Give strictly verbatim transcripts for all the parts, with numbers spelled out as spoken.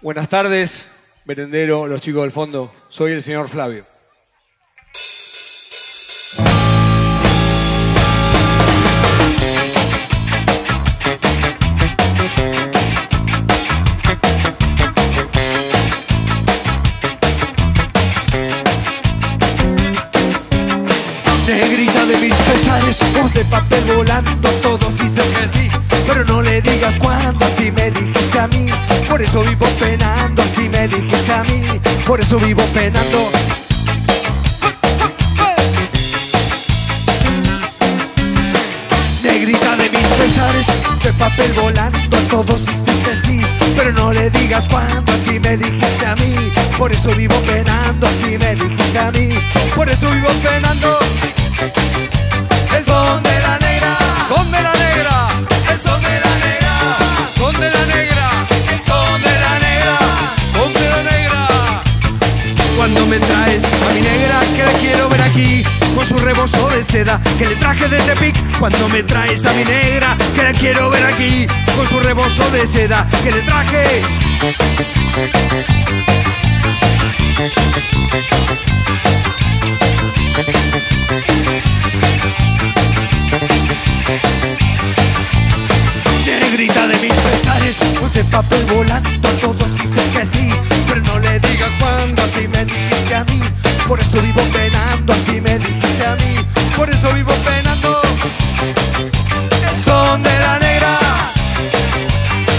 Buenas tardes, Merendero, los chicos del fondo. Soy el señor Flavio. Negrita de mis pesares, voz de papel volando, todos dicen que sí. Pero no le digas cuándo, así me dijiste a mí. Por eso vivo penando, así me dijiste a mí. Por eso vivo penando. Negrita de mis pesares, de papel volando, todos hiciste sí. Pero no le digas cuándo, así me dijiste a mí. Por eso vivo penando, así me dijiste a mí. Por eso vivo penando. El son de la negra, son de la negra. El son de la negra, son de la negra, el son de la negra, son de la negra. Cuando me traes a mi negra, que la quiero ver aquí, con su rebozo de seda que le traje de Tepic. Cuando me traes a mi negra, que la quiero ver aquí, con su rebozo de seda que le traje. Negrita de mis pesares, voz de papel volando, todos dicen que sí. Pero no le digas cuándo, así me dijiste a mí. Por eso vivo penando, así me dijiste a mí. Por eso vivo penando. El son de la negra,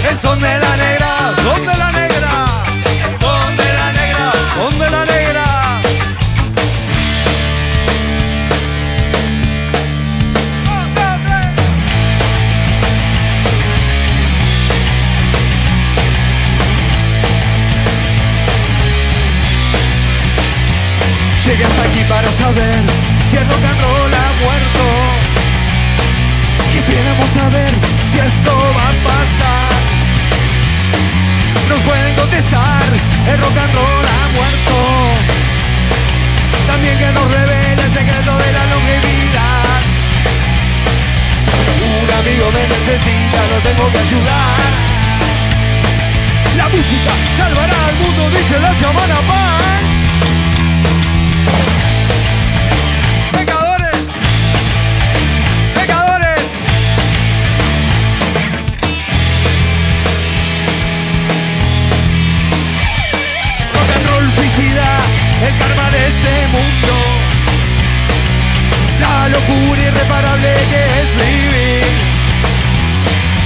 el son de la negra, son de la negra, el son de la negra, son de la negra. Llegué hasta aquí para saber si el rock and roll ha muerto. Quisiéramos saber si esto va a pasar. Nos pueden contestar, el rock and roll ha muerto. También que nos revele el secreto de la longevidad. Un amigo me necesita, lo tengo que ayudar. La música salvará al mundo, dice la chamana Pan. El karma de este mundo, la locura irreparable que es vivir.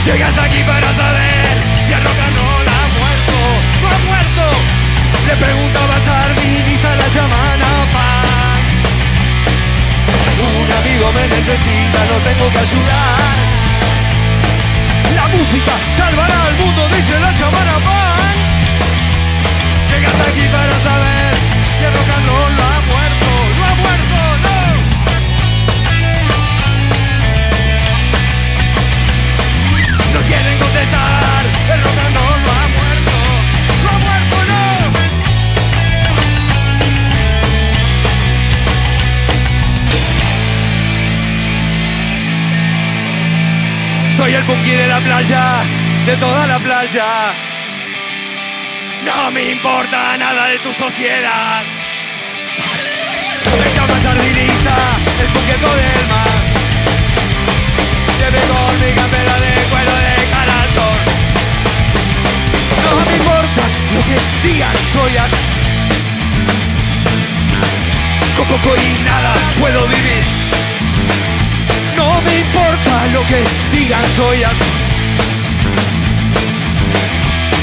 Llegué hasta aquí para saber si el rock and roll ha muerto. ¡No ha muerto! Le preguntaba a Sardín y a la chamana Pan. Un amigo me necesita, lo tengo que ayudar. La música salvará al mundo, dice la chamana Pan. Llegué hasta aquí para saber si el rock and roll no ha muerto, no ha muerto, no. No quieren contestar, el rock and roll no ha muerto, no ha muerto, no. Soy el punky de la playa, de toda la playa. No me importa nada de tu sociedad. Me llama sardinista, el coqueto del mar. Lleve con mi campera de cuero de caracol. No me importa lo que digan soyas. Con poco y nada puedo vivir. No me importa lo que digan soyas.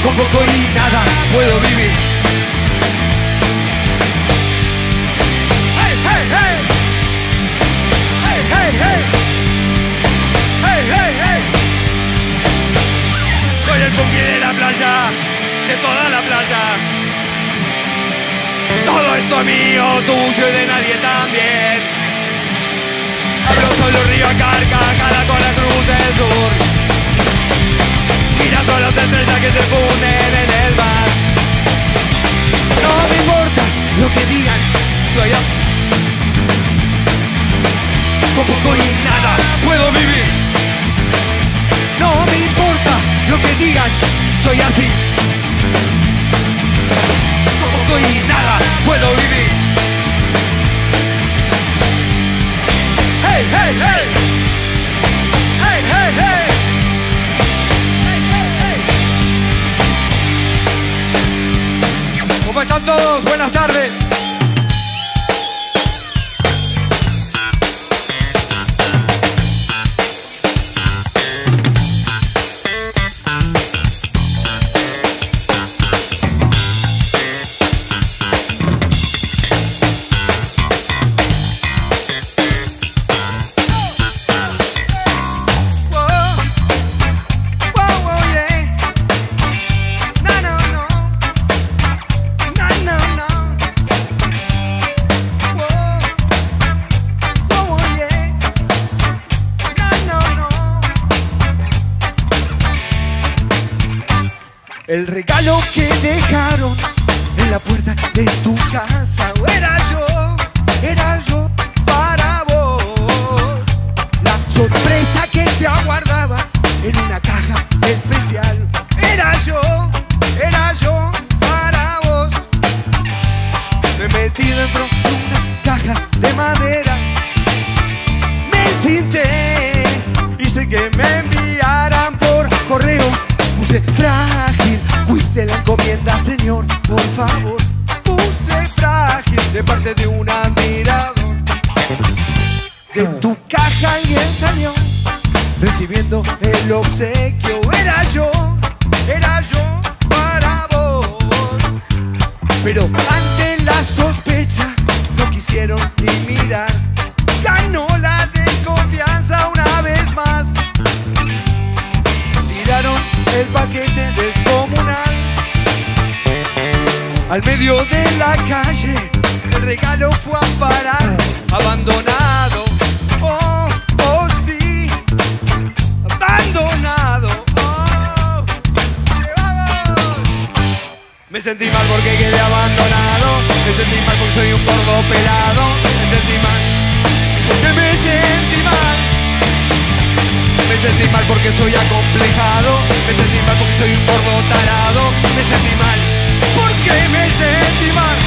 Con poco y nada puedo vivir. ¡Hey, hey, hey! ¡Hey, hey, hey! ¡Hey, hey, hey! Soy el punky de la playa, de toda la playa. Todo esto es mío, tuyo y de nadie también. Hablo solo río a carcajada con la Cruz del Sur. Mirando a la las estrellas que se funden en el mar. No me importa lo que digan, soy así. Con poco y nada puedo vivir. No me importa lo que digan, soy así. Con poco y nada puedo vivir. Hey, hey, hey. Hey, hey, hey. ¿Cómo están todos? Buenas tardes. El regalo que dejaron en la puerta de tu casa era yo, era yo para vos. La sorpresa que te aguardaba en una caja especial era yo, era yo para vos. Me metí dentro de una caja de madera, me senté, hice que me enviaran por correo. Puse frágil, cuide la encomienda, señor, por favor. Puse frágil de parte de un admirador. De tu caja alguien salió recibiendo el obsequio. Era yo, era yo para vos. Pero ante la sospecha no quisieron ni mirar. Ganó la desconfianza una vez más. Tiraron el paquete descomunal al medio de la calle. El regalo fue a parar abandonado. Oh, oh sí, abandonado. Oh, oh. Me sentí mal porque quedé abandonado. Me sentí mal porque soy un gordo pelado. Me sentí mal porque me sentí mal. Me sentí mal porque soy acomplejado. Me sentí mal porque soy un gordo tarado. Me sentí mal porque me sentí mal.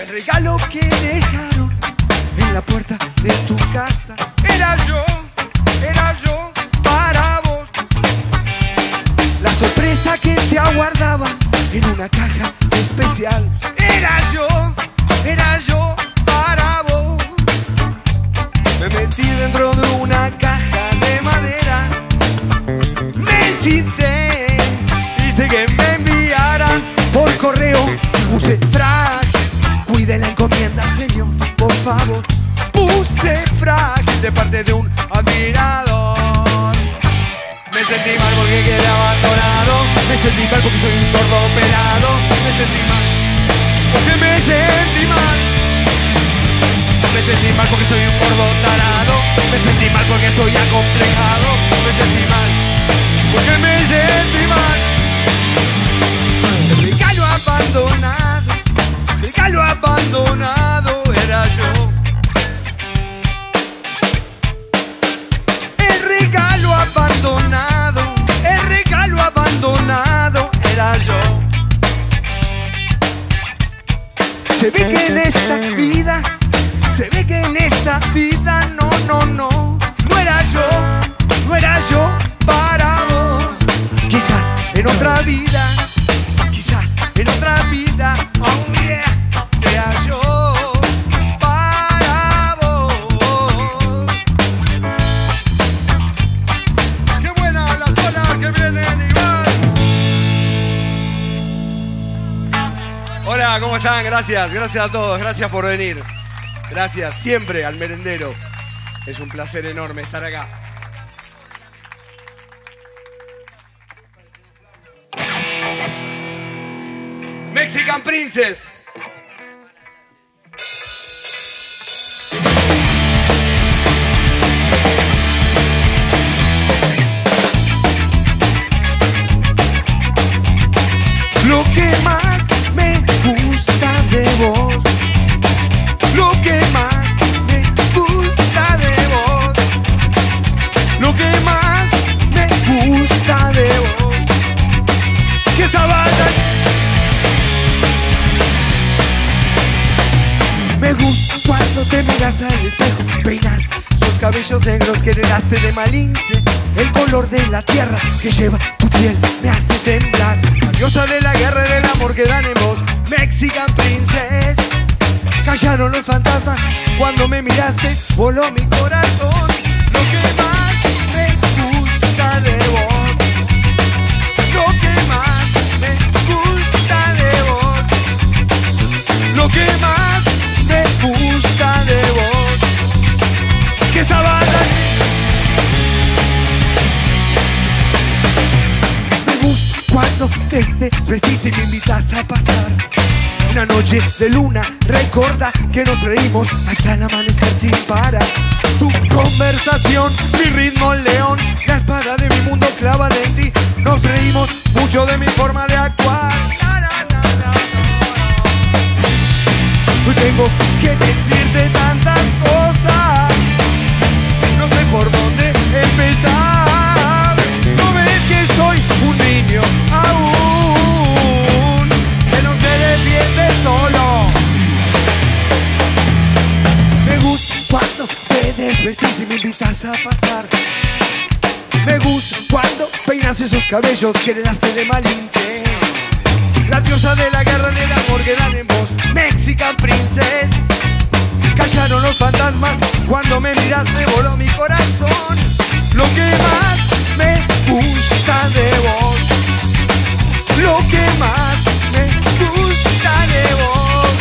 El regalo que dejaron en la puerta de tu casa era yo, era yo para vos. La sorpresa que te aguardaba en una caja especial era yo, era yo para vos. Me metí dentro de una caja de madera, me cité, hice que me enviaran por correo. Puse frágil, cuide la encomienda, señor, por favor. Puse frágil de parte de un admirador. Me sentí mal porque quedé abandonado. Me sentí mal porque soy un gordo pelado. Me sentí mal porque me sentí mal. Me sentí mal porque soy un gordo tarado. Me sentí mal porque soy acomplejado. Me sentí mal porque me sentí mal. El regalo abandonado, el regalo abandonado era yo. El regalo abandonado, abandonado era yo. Se ve que en esta vida, se ve que en esta vida, no, no, no, no era yo, no era yo para vos. Quizás en otra vida, quizás en otra vida, oh yeah, sea yo para vos. Qué buenas las olas que vienen. Hola, ¿cómo están? Gracias, gracias a todos, gracias por venir. Gracias siempre al Merendero. Es un placer enorme estar acá. Mexican Princess. Te miras al espejo, peinas sus cabellos negros que heredaste de Malinche. El color de la tierra que lleva tu piel me hace temblar. La diosa de la guerra y del amor que dan en vos, Mexican Princess. Callaron los fantasmas cuando me miraste, voló mi corazón. Lo que más me gusta de vos, lo que más me gusta de vos, lo que más me gusta de vos, que esa banda me gusta cuando te desprestís y me invitas a pasar. Una noche de luna, recuerda que nos reímos hasta el amanecer sin parar. Tu conversación, mi ritmo león, la espada de mi mundo clavada en ti. Nos reímos mucho de mi forma de actuar. Hoy tengo que decirte tantas cosas, no sé por dónde empezar. No ves que soy un niño aún, que no se defiende solo. Me gusta cuando te desvestís y me invitas a pasar. Me gusta cuando peinas esos cabellos que heredaste de Malinche. La diosa de la guerra del amor que dan en vos, Mexican Princess. Callaron los fantasmas cuando me miraste, voló mi corazón. Lo que más me gusta de vos, lo que más me gusta de vos,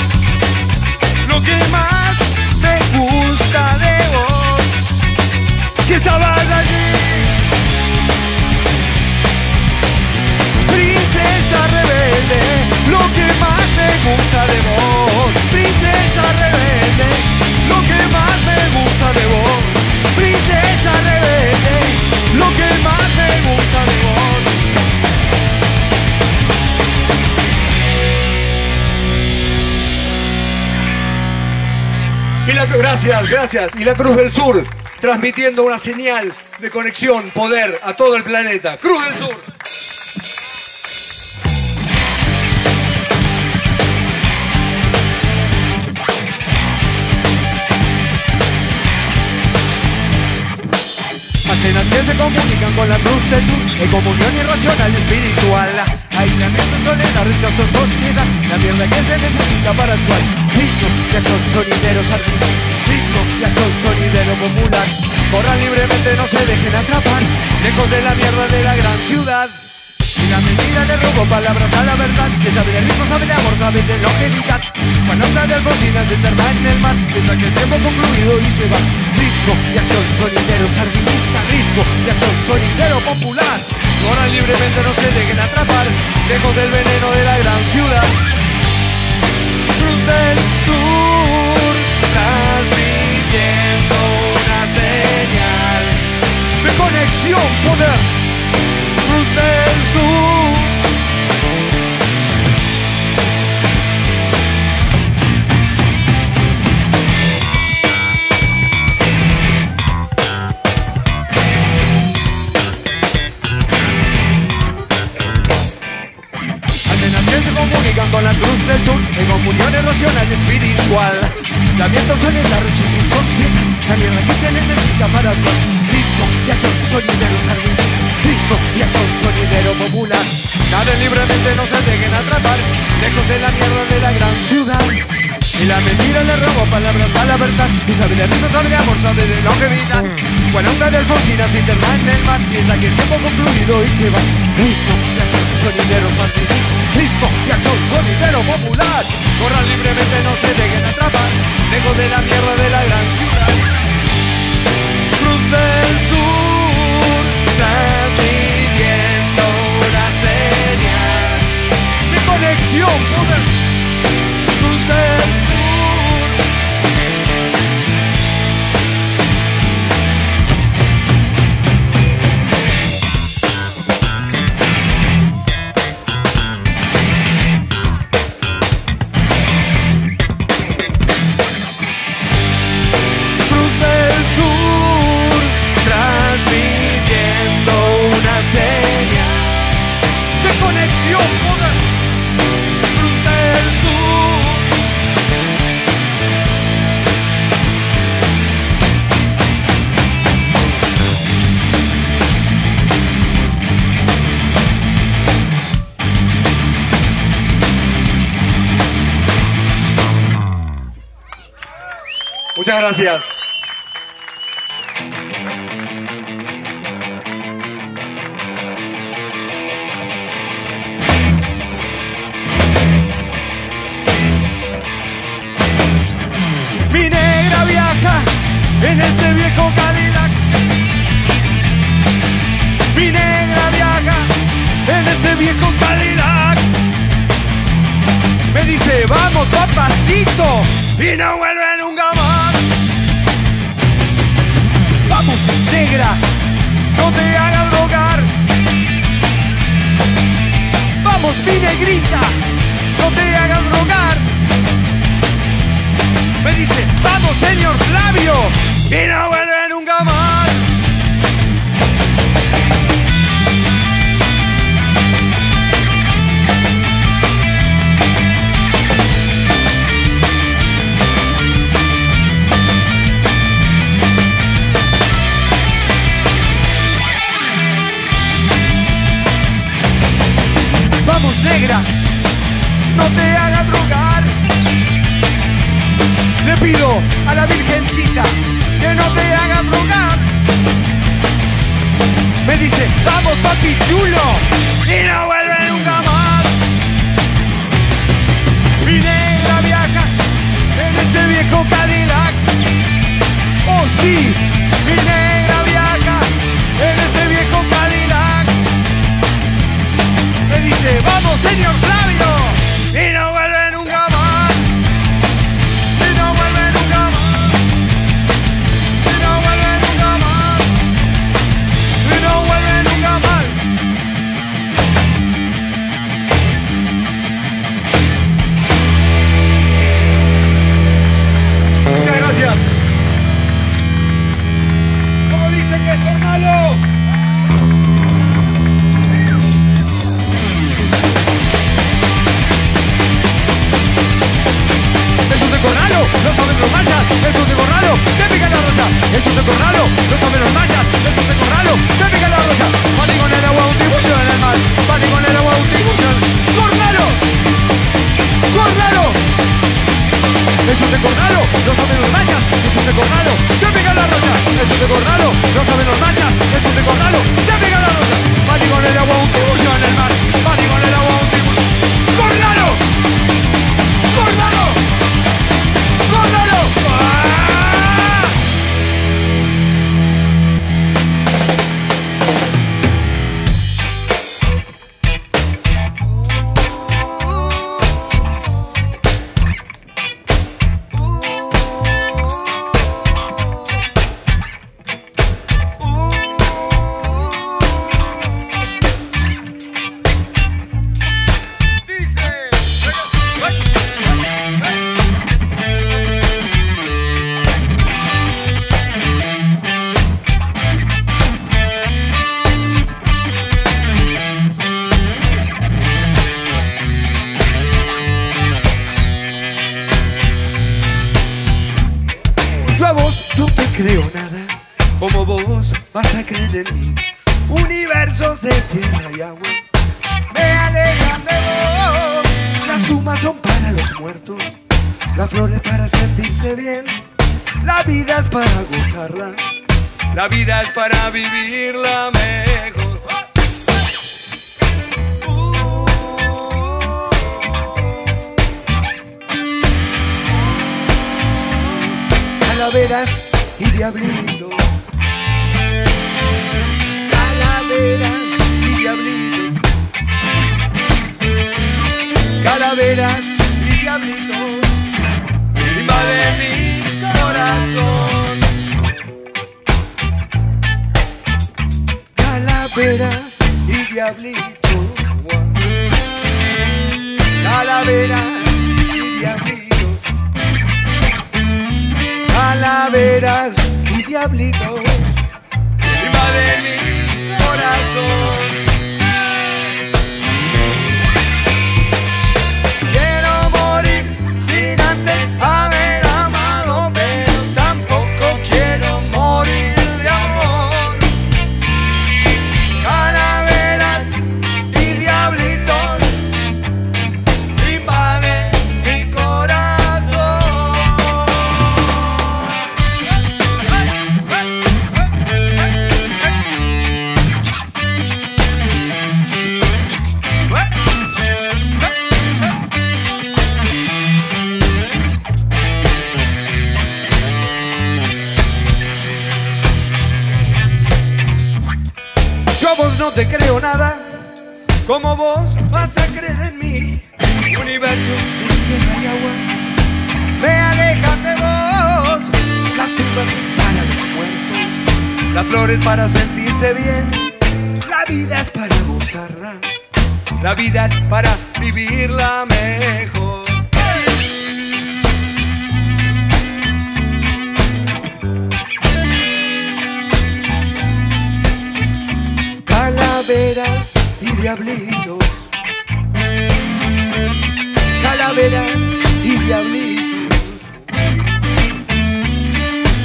lo que más me gusta de vos, que estabas allí. Princesa rebelde, lo que más me gusta de vos. Princesa rebelde, lo que más me gusta de vos. Princesa rebelde, lo que más me gusta de vos. Y la, gracias, gracias. Y la Cruz del Sur, transmitiendo una señal de conexión, poder a todo el planeta. Cruz del Sur. Antenas que se comunican con la Cruz del Sur, en comunión irracional y espiritual. Aislamiento, soledad, rechazo, sociedad, la mierda que se necesita para actuar. Ritmo y acción sonidero, Sardín. Ritmo y acción sonidero popular. Corran libremente, no se dejen atrapar, lejos de la mierda de la gran ciudad. Y la mentira le robó palabras a la verdad, que sabe de ritmo, sabe de amor, sabe de longevidad. Cuando habla de Alfonsina se interna en el mar, piensa que el tiempo concluido y se va. Ritmo y acción sonidero sardinista, ritmo y acción sonidero popular. Corran libremente, no se dejen atrapar, lejos del veneno de la gran ciudad. Cruz del Sur, transmitiendo una señal de conexión, poder. Cruz del Sur. Antenas que se comunican con la Cruz del Sur, en comunión emocional y espiritual. Aislamiento, soledad, rechazo y sociedad, la mierda que se necesita para actuar. Ritmo y acción sonidero sardinista, ritmo y acción sonidero popular. Naden libremente, no se dejen atrapar, lejos de la mierda de la gran ciudad. Y la mentira le robó palabras a la verdad, y sabe de ritmo, sabe de amor, sabe de longevidad. Cuando una de Alfonsina se interna en el mar, piensa que el tiempo concluido y se va. Ritmo y acción sonidero sardinista, ritmo y acción sonidero popular. Corran libremente, no se dejen atrapar, lejos de la mierda de la gran ciudad. Cruz del Sur, transmitiendo una señal de conexión con el Cruz del Sur. Muchas gracias. Mi negra viaja en este viejo Cadillac. Mi negra viaja en este viejo Cadillac. Me dice, vamos papacito, y no vuelve nunca más. Vamos negra, no te hagas rogar. Vamos mi negrita, no te hagas rogar. Me dice, vamos señor Flavio, y no vuelve nunca más. Vamos negra, no te hagas rogar. Le pido a la virgencita que no te hagas rogar. Me dice, vamos papi chulo, y no vuelve nunca más. Mi negra viaja en este viejo Cadillac. Oh sí, mi negra viaja en este viejo Cadillac. Me dice, vamos señor Flavio, y no vuelve. No saben los mayas, el Cruz de Corralo, Tepic la rosa. El Cruz de Corralo, no saben los mayas, el Cruz de Corralo, Tepic la rosa. Pan y con el agua difusión en el mar, pan y con el agua difusión. ¡Corralo! ¡Corralo! El Cruz de Corralo, no saben los mayas, el Cruz de Corralo, Tepic la rosa. El Cruz de Corralo, no saben los mayas, el Cruz de Corralo, Tepic la rosa. Pan y con el agua difusión en el mar, pan y con el agua difusión. ¡Corralo! ¡Corralo! te creo nada, como vos vas a creer en mí. Universo de tierra y agua me alejan de vos. Las tumbas para los muertos, las flores para sentirse bien. La vida es para gozarla, la vida es para vivirla mejor. Calaveras y diablitos, calaveras y diablitos,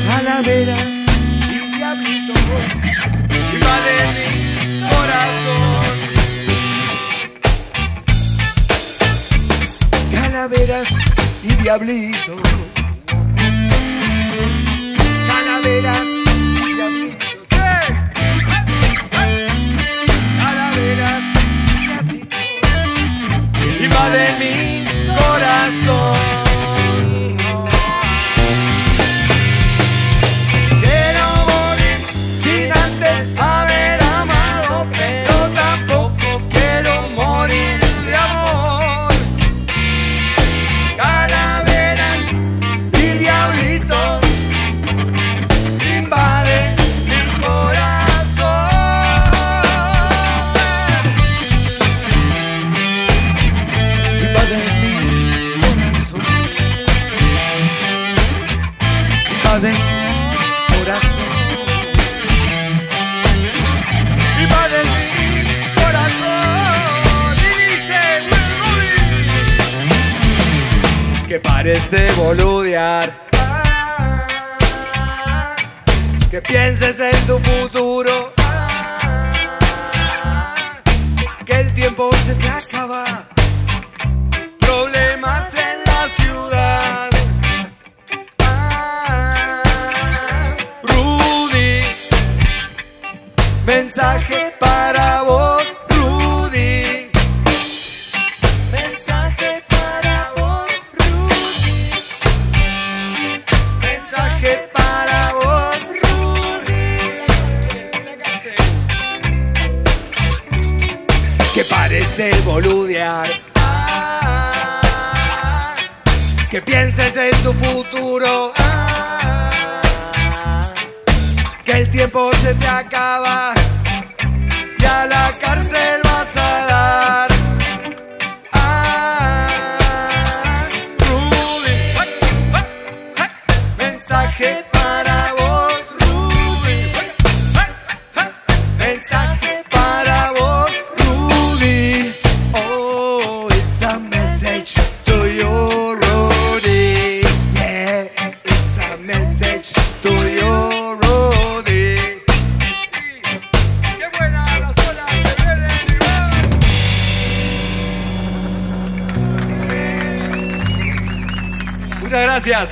calaveras y diablitos, lleva de mi corazón. Calaveras y diablitos, calaveras y diablitos. De mi corazón, quiero morir sin antes haber amado, pero tampoco quiero morir de amor. Calaveras y diablitos invaden mi corazón. De mi corazón, y va de mi corazón, y dice Rudy que pares de boludear, que pienses en tu futuro, que el tiempo se te acaba, problemas en la ciudad. Mensaje para vos, Rudy. Mensaje para vos, Rudy. Mensaje para vos, Rudy. Que pares de boludear, ah, ah, ah. Que pienses en tu futuro, ah, ah, ah. Que el tiempo se te acaba. Y a la cárcel vas a dar, ah, Rudy. Mensaje para vos, Rudy. Mensaje para vos, Rudy. Oh, it's a message to you, Rudy. Yeah, it's a message to you. Gracias.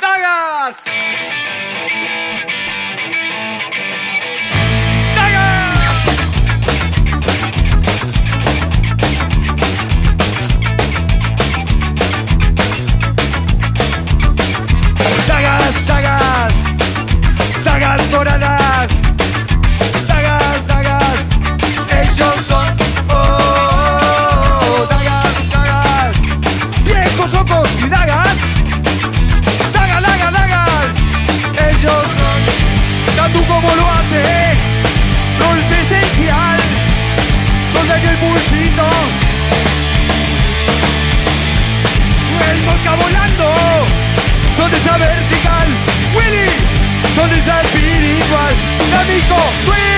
¡Dagas! ¡Dagas! ¡Dagas, dagas! ¡Dagas doradas! ¡Dagas, dagas! ¡Ellos son! Y dagas, dagas, dagas, dagas. Ellos son, tanto como lo hace rol esencial. Son de aquel pulsito, el mosca volando. Son de esa vertical, Willy. Son de esa espiritual, amigo Willy.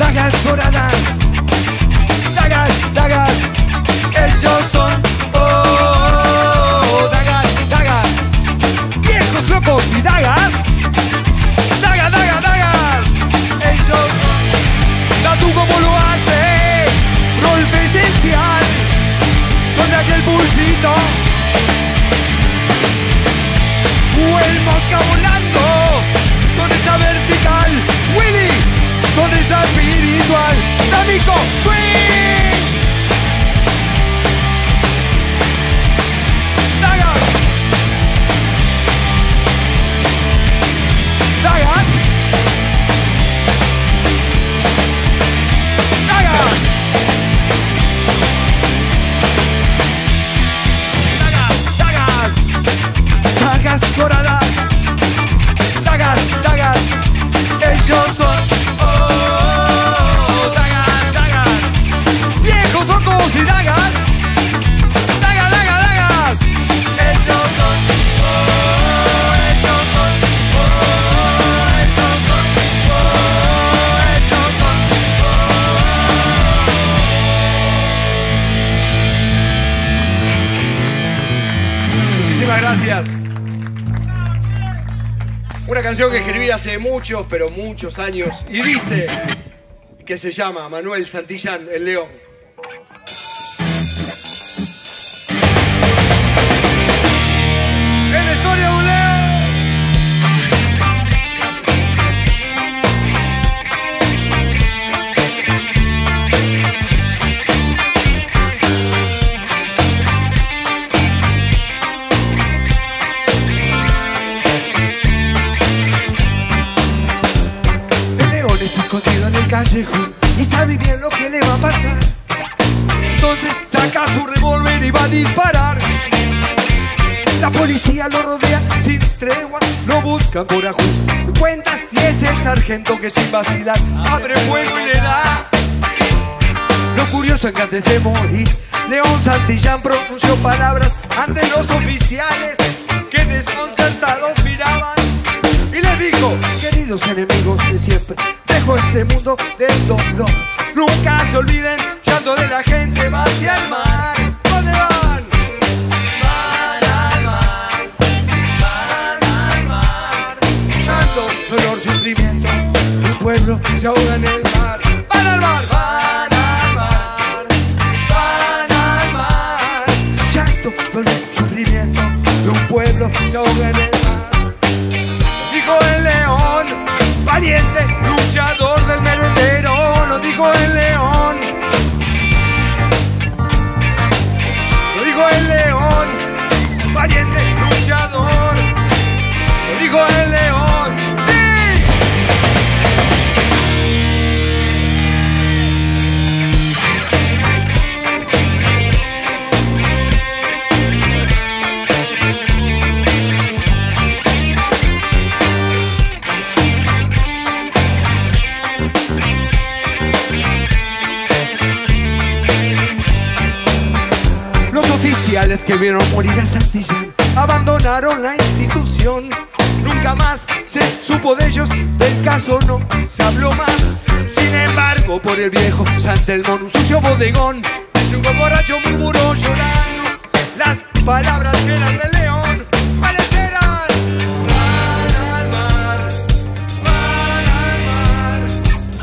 Dagas doradas, dagas, dagas, ellos son, oh, dagas, dagas. gracias. Una canción que escribí hace muchos, pero muchos años, y dice que se llama Manuel Santillán, el León. ¡Es la historia de un león! Escondido en el callejón y sabe bien lo que le va a pasar. Entonces saca su revólver y va a disparar. La policía lo rodea sin tregua, lo busca por ajuste de cuentas, y es el sargento que sin vacilar abre fuego y le da. Lo curioso es que antes de morir León Santillán pronunció palabras ante los oficiales, que desconcertados miraban, y les dijo: queridos enemigos de siempre, dejo este mundo del dolor. Nunca se olviden, llanto de la gente va hacia el mar. ¿Dónde van? Van al mar, van al mar. Llanto, dolor, sufrimiento, el pueblo se ahoga en el mar. Van al mar, van al mar, van al mar. Llanto, dolor, sufrimiento, el pueblo se ahoga en el mar. Dijo el león, valiente, luchador del merendero, lo dijo el león. Lo dijo el león, valiente, luchador, lo dijo el león, que vieron morir a Santillán abandonaron la institución. Nunca más se supo de ellos, del caso no se habló más. Sin embargo, por el viejo Santelmo, un sucio bodegón, un borracho murmuró llorando las palabras que eran del león. ¿Cuáles eran? Van al mar, van al mar.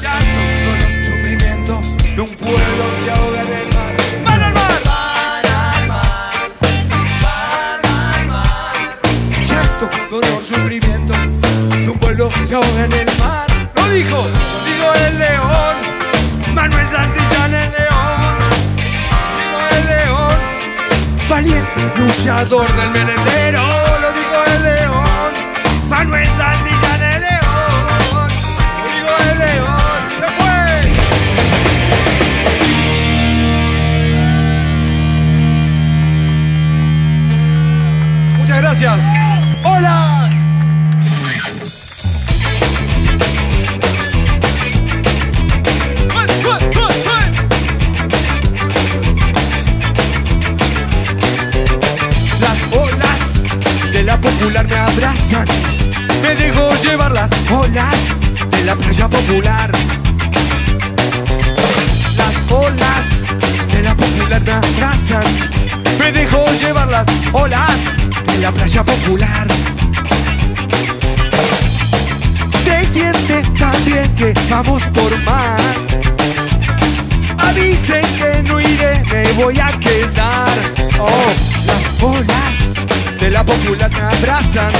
Ya no con el sufrimiento de un pueblo que ahoga en el mar. Dolor, sufrimiento, tu pueblo se ahoga en el mar. Lo dijo, lo dijo el león, Manuel Santillán el león. Lo dijo el león, valiente luchador del merendero. Lo dijo el león, Manuel Santillán el león. Lo dijo el león, lo fue. Muchas gracias. ¡Hola! Las olas de la popular me abrazan, me dejo llevar. Las olas de la playa popular, las olas de la popular me abrazan, me dejo llevar. Las olas de la playa popular. Se siente tan bien que vamos por mar. Avisen que no iré, me voy a quedar. Oh, las olas de la popular me abrazan,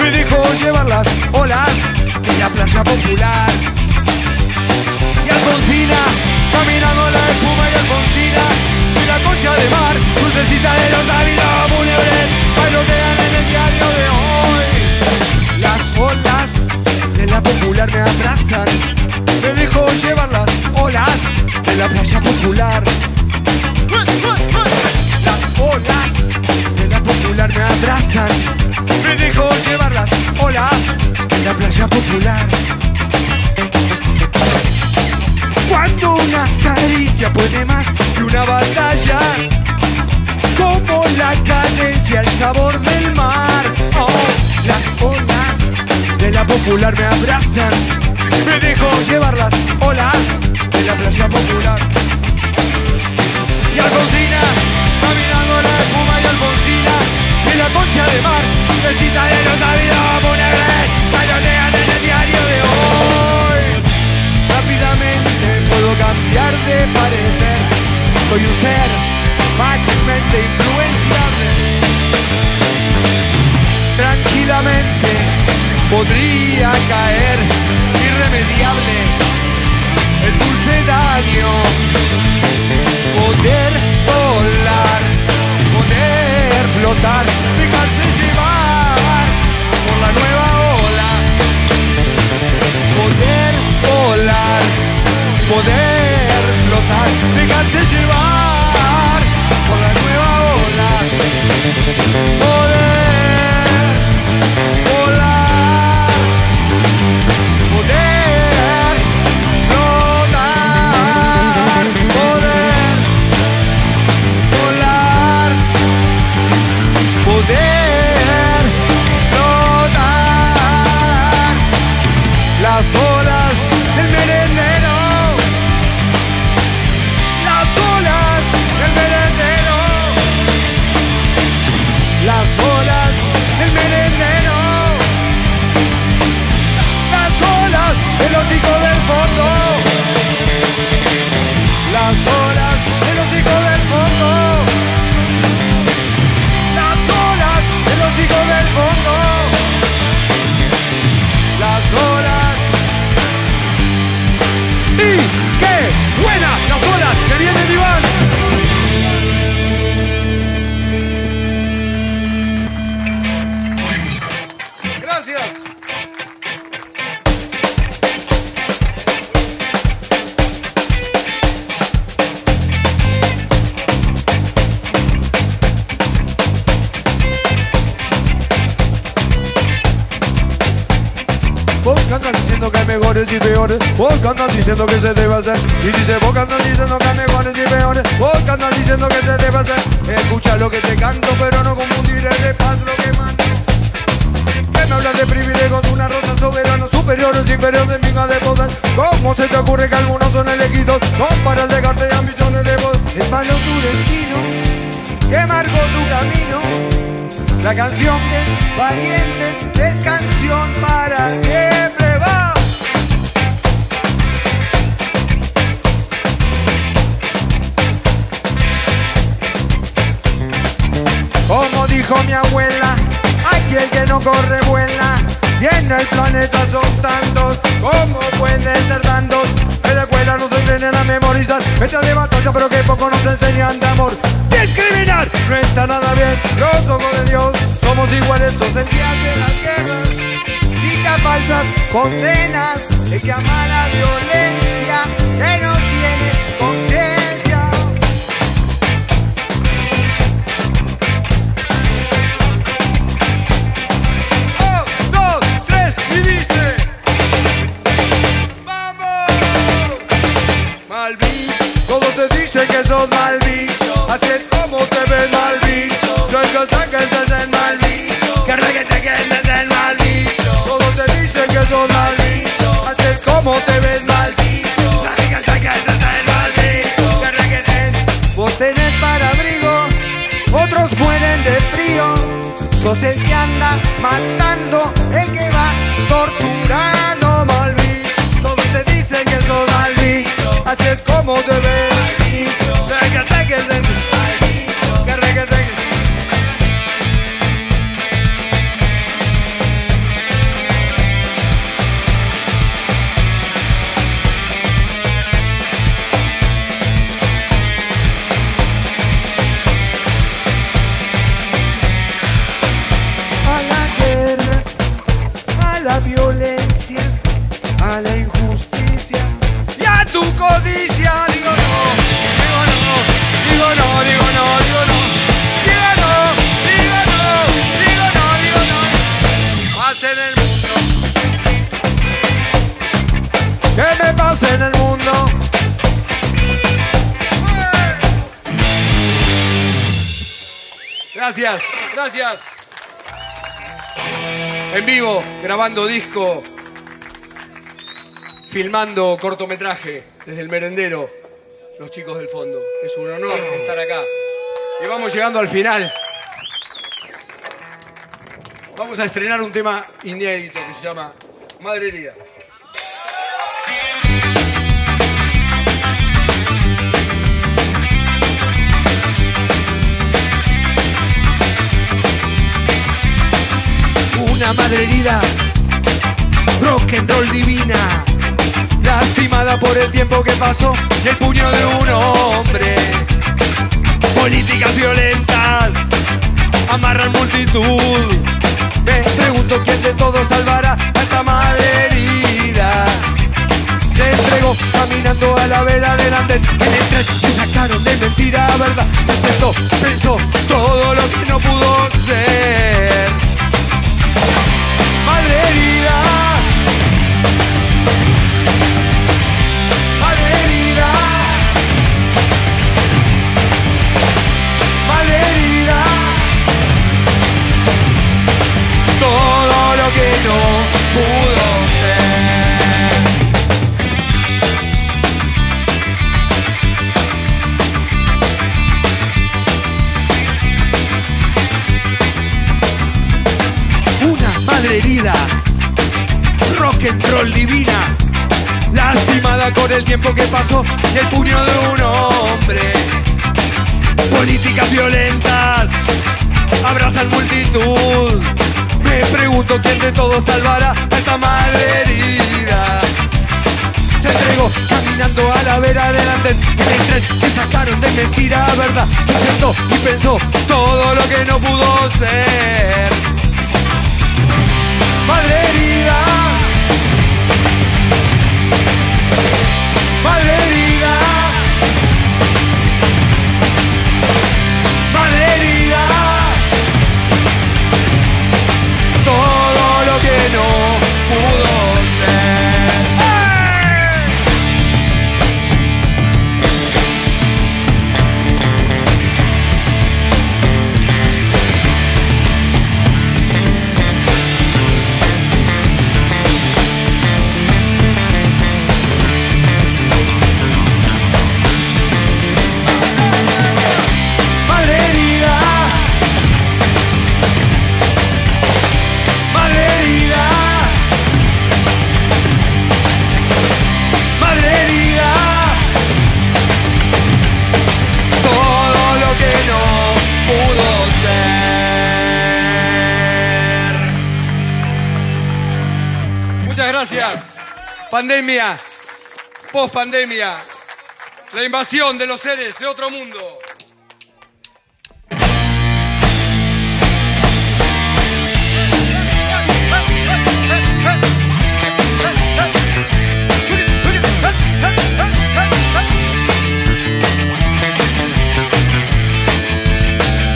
me dejo llevar. Las olas de la playa popular. Y Alfonsina, caminando la espuma, y Alfonsina la concha de mar, dulcecita de los ávidos fúnebres, bailotean en el diario de hoy. Las olas de la popular me abrazan, me dejo llevar. Las olas de la playa popular, las olas de la popular me abrazan, me dejo llevar. Las olas de la playa popular. Cuando una caricia puede más que una batalla, como la cadencia, el sabor del mar. Oh, las olas de la popular me abrazan, me dejo llevar. Las olas de la playa popular. Y Alfonsina, caminando la espuma, y Alfonsina, en la concha de mar, vestida de notabilidad. Cambiar de parecer, soy un ser mágicamente influenciable. Tranquilamente podría caer irremediable el dulce daño. Poder volar, poder flotar, dejarse llevar por la nueva ola. Poder volar, poder flotar, dejarse llevar por la nueva ola. Poder volar, poder flotar, poder volar, poder flotar. Las olas del merendero, las olas del merendero, las olas de los chicos del fondo, las olas de los chicos del fondo, las olas de los chicos del fondo, las olas. ¡Y qué buenas las olas que vienen y van! Mejores y peores, vos andan diciendo que se debe hacer. Y dice, vos andan diciendo que hay mejores y peores, vos andan diciendo que se debe hacer. Escucha lo que te canto, pero no confundir el paz lo que mando. Que me hablas de privilegios de una rosa soberano, superiores, inferiores, minga de poder. ¿Cómo se te ocurre que algunos son elegidos? No para dejarte a millones de voz. Es malo tu destino, que marcó tu camino. La canción es valiente, es canción para siempre, va. Como dijo mi abuela, aquel que no corre vuela. Y en el planeta son tantos, ¿cómo pueden ser tantos? En la escuela nos enseñan a memorizar fechas de batalla, pero que poco nos enseñan de amor. Discriminar no está nada bien, los ojos de Dios somos iguales, son del día de las guerras. Dicas falsas, condenas, el que ama la violencia, que no tiene conciencia. Y dice, vamos, mal bicho. Todos te dicen que sos mal bicho, así es como te ven mal bicho. Soy cosa que te den mal bicho, que reguete que te den mal bicho. Todos te dicen que sos mal bicho, así es como te ven mal bicho. Así que te den mal bicho, que reguete. Vos tenés para abrigo, otros mueren de frío. Sos el que anda matando, el que va torturando, mal bicho. Todos te dicen que sos mal bicho, así es como te ven, mal bicho. Regate que se mal bicho, que regate a la injusticia y a tu codicia. Digo no, digo no, digo no, digo no, digo no, digo no, digo no, digo no, digo no. Pase en el mundo, que me pase en el mundo. Gracias, gracias. En vivo, grabando disco, filmando cortometraje desde el merendero, los chicos del fondo. Es un honor estar acá. Y vamos llegando al final. vamos a estrenar un tema inédito que se llama Madrería. Una madre herida, rock and roll divina, lastimada por el tiempo que pasó y el puño de un hombre. Políticas violentas amarran multitud. Me pregunto quién de todos salvará a esta madre herida. Se entregó caminando a la vela del andén. En el tren me sacaron de mentira a verdad. Se sentó, pensó todo lo que no pudo ser. Madre herida, madre herida, madre herida, todo lo que no pudo ser. Una madre herida, rock and roll divina, lastimada con el tiempo que pasó y el puño de un hombre. Políticas violentas abrazan multitud. Me pregunto quién de todos salvará a esta madre herida. Se entregó caminando a la vera del andén. En el tren que sacaron de mentira a verdad. Se sentó y pensó todo lo que no pudo ser. Madre herida, madre herida, madre herida, todo lo que no pudo ser. Pandemia, pospandemia, la invasión de los seres de otro mundo.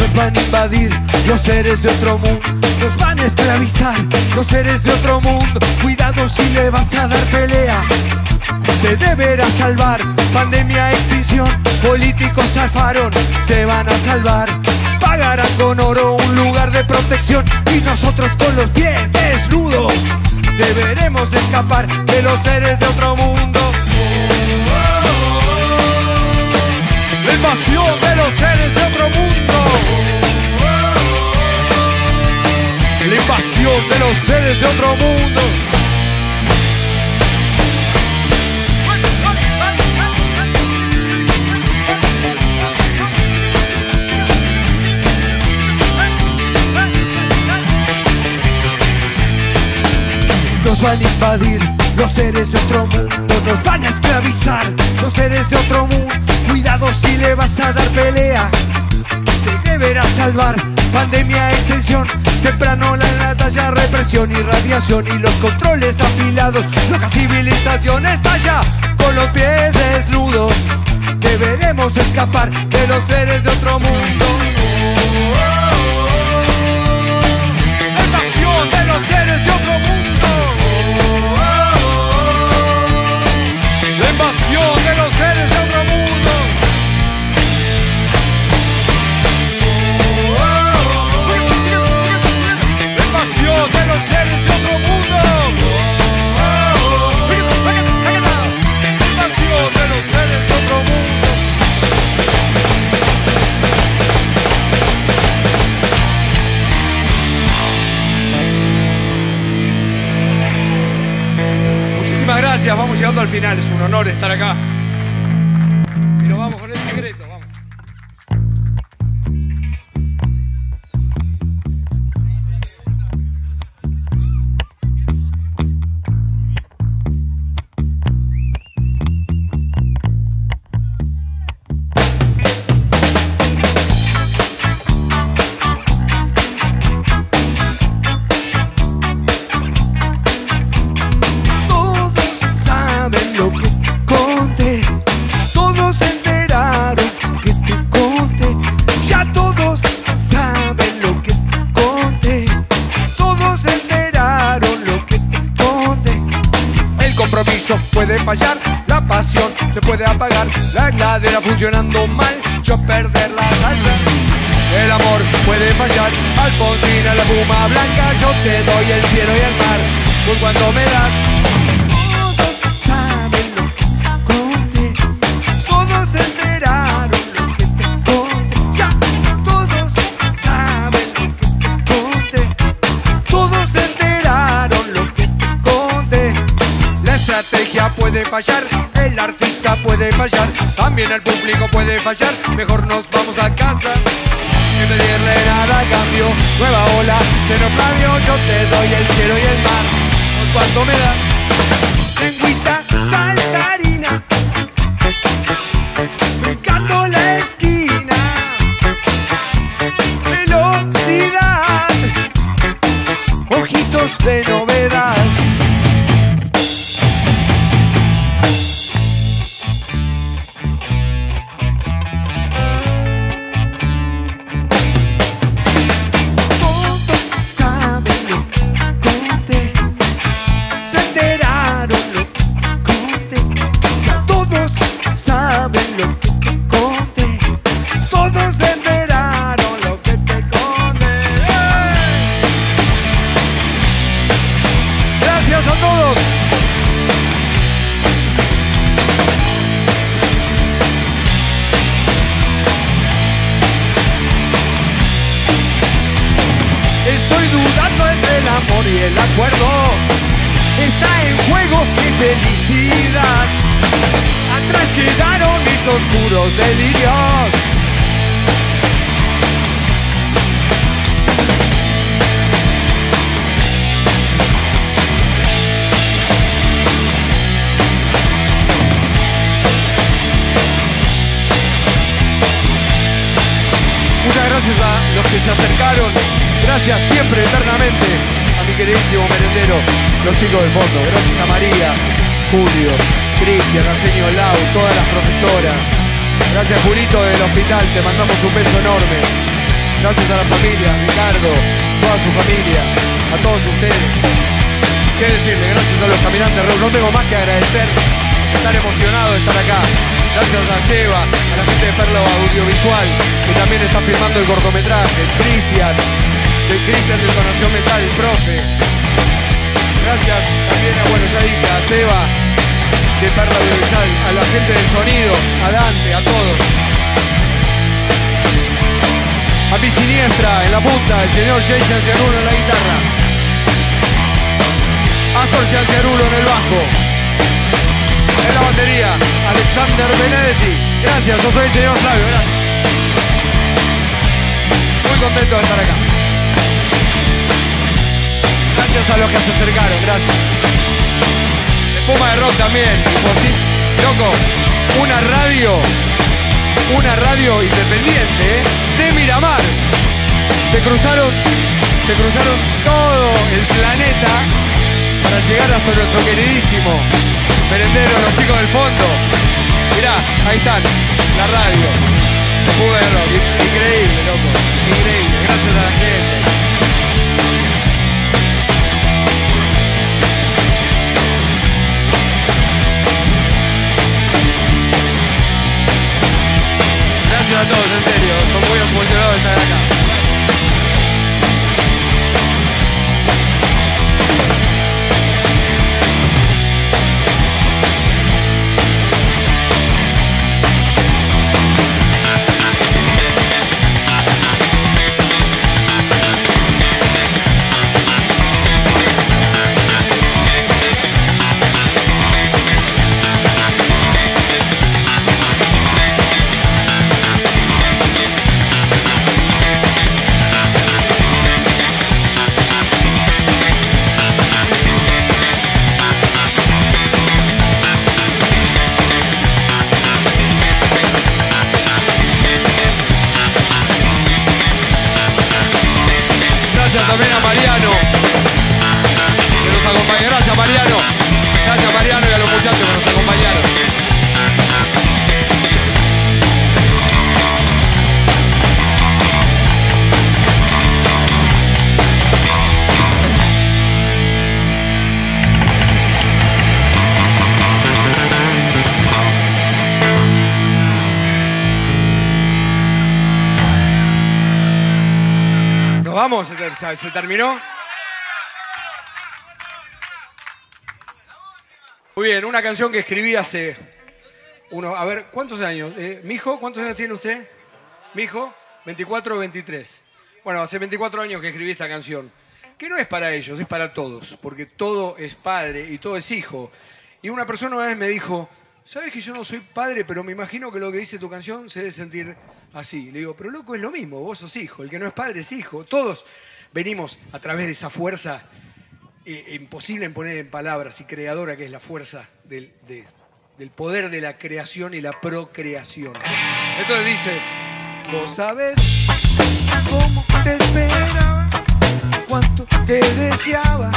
Nos van a invadir los seres de otro mundo. Nos van a esclavizar los seres de otro mundo. Cuidado si le vas a dar pelea. Te deberás salvar. Pandemia, extinción, políticos zafaron, se van a salvar. Pagarán con oro un lugar de protección y nosotros con los pies desnudos deberemos escapar de los seres de otro mundo. La invasión de los seres de otro mundo. La invasión de los seres de otro mundo. Nos van a invadir los seres de otro mundo. Nos van a esclavizar los seres de otro mundo. Cuidado si le vas a dar pelea. Te deberás salvar. Pandemia, extensión, temprano la batalla, represión y radiación y los controles afilados. Loca civilización estalla con los pies desnudos. Deberemos escapar de los seres de otro mundo. La invasión de los seres de otro mundo. La invasión de los seres de otro mundo. De los seres de otro mundo. Invasión de los seres de otro mundo. estamos llegando al final. Es un honor estar acá. Y nos vamos con el secreto. Vamos. La pasión se puede apagar, la heladera funcionando mal, yo perder la salsa. El amor puede fallar, Alfonsina, la puma blanca, yo te doy el cielo y el mar, por cuanto me das. Puede fallar, el artista puede fallar, también el público puede fallar, mejor nos vamos a casa. Sin pedirle nada a cambio, nueva ola, cero Flavio, yo te doy el cielo y el mar, por cuanto me das. Lengüita saltarina, brincando la esquina, velocidad, ojitos de novedad. Gracias siempre, eternamente, a mi queridísimo Merendero, los chicos del fondo. Gracias a María, Julio, Cristian, Arsenio Lau, todas las profesoras. Gracias a Julito del hospital, te mandamos un beso enorme. Gracias a la familia, Ricardo, toda su familia, a todos ustedes. Qué decirle, gracias a los caminantes, no tengo más que agradecer. Estar emocionado de estar acá. Gracias a Seba, a la gente de Perla Audiovisual, que también está filmando el cortometraje, Cristian, de Cristian de Donación Metal, profe. Gracias también a Buenos Aires, a Seba, de Perla Audiovisual, a la gente del sonido, a Dante, a todos. A mi siniestra, en la punta, el señor Jason Ciarulo en la guitarra. Astor Ciarulo en el bajo. En la batería, Alexander Benedetti. Gracias, yo soy el señor Flavio, gracias. Muy contento de estar acá. Gracias a los que se acercaron, gracias. De Fuma de Rock también. Loco, una radio, una radio independiente, ¿eh? De Miramar. Se cruzaron, se cruzaron todo el planeta para llegar hasta nuestro queridísimo Merendero, los chicos del fondo. Mirá, ahí están, la radio. Fuma de Rock, increíble, loco, increíble. Gracias a la gente. Gracias a todos, en serio, estoy muy emocionado de estar acá. pausa. ¿Se terminó? Muy bien, una canción que escribí hace uno, a ver, ¿cuántos años? Eh, ¿Mijo? ¿Cuántos años tiene usted? ¿Mijo? ¿veinticuatro o veintitrés? Bueno, hace veinticuatro años que escribí esta canción, que no es para ellos, es para todos, porque todo es padre y todo es hijo. Y una persona una vez me dijo, ¿sabes que yo no soy padre, pero me imagino que lo que dice tu canción se debe sentir así? Le digo, pero loco, es lo mismo, vos sos hijo, el que no es padre es hijo. Todos venimos a través de esa fuerza eh, imposible en poner en palabras y creadora, que es la fuerza del, de, del poder de la creación y la procreación. Entonces dice, vos sabés cómo te esperaba, cuánto te deseaba,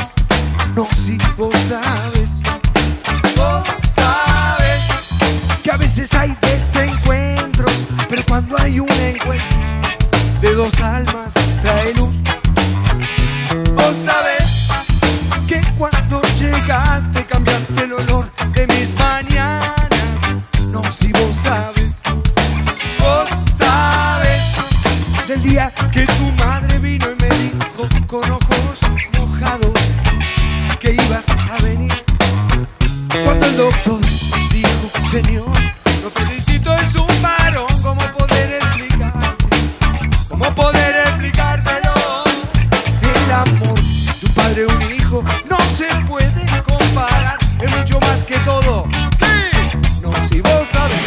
no, si vos sabes, vos sabes que a veces hay desencuentros, pero cuando hay un encuentro de dos almas trae luz. Vos sabes que cuando llegaste cambiaste el olor de mis mañanas, no, si vos sabes, vos sabes del día que tu madre vino y me dijo con ojos mojados que ibas a venir. Cuando el doctor dijo, señor, lo felicito, es un varón, ¿cómo poder explicar? ¿Cómo poder explicártelo? El amor de un padre y un hijo no se puede comparar, es mucho más que todo. ¡Sí! No, si vos sabés.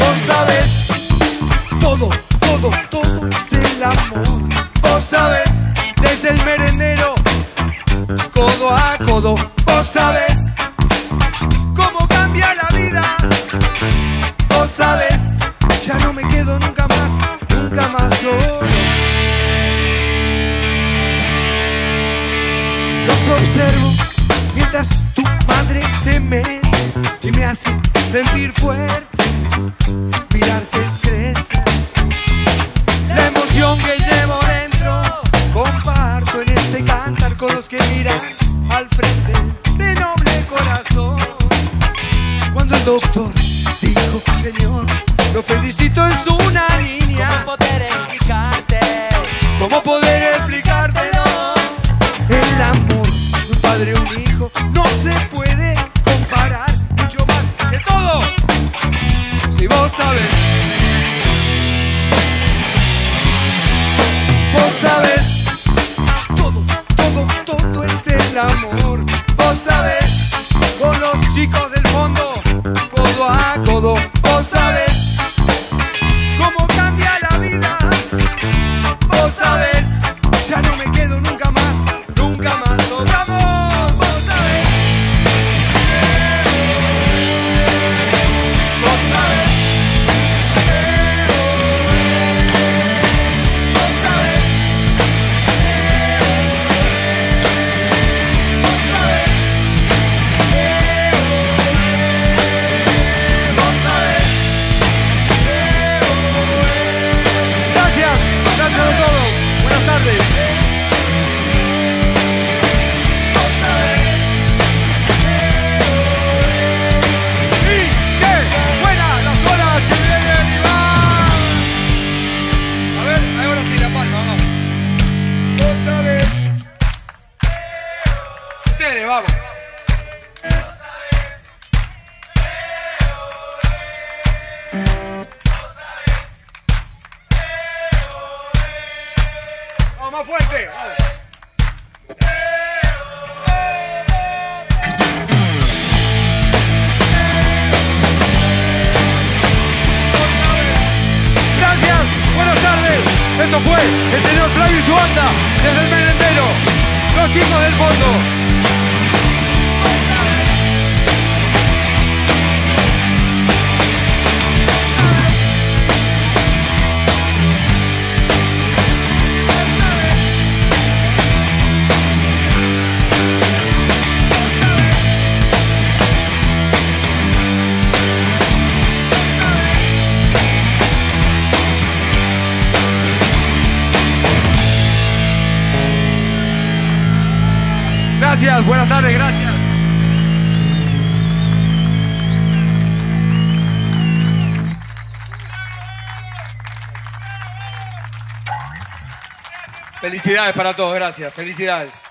Vos sabés todo, todo, todo es el amor. Vos sabés desde el merendero, codo a codo, vos sabés cómo cambia la vida. Vos sabés, ya no me quedo nunca más, nunca más solo. Los observo mientras tu madre te mece y me hace sentir fuerte, mirarte crecer. La emoción que llevo dentro comparto en este cantar con los que miran al frente de noble corazón. Cuando el doctor dijo, señor, lo felicito, es una niña, ¿cómo poder explicarte? ¿Cómo poder explicártelo? El amor de un padre y un hijo no se puede comparar, mucho más que todo. Si vos sabés, vos sabés, el amor, vos sabés, con los chicos del fondo, codo a codo, vos sabés cómo cambia la vida, vos sabés, ya no me quedo nunca más, nunca más, lo vamos, vos sabés, vos sabés. Esto fue el señor Flavio y su banda desde el Merendero, los chicos del fondo. Gracias, buenas tardes, gracias. Felicidades para todos, gracias. Felicidades.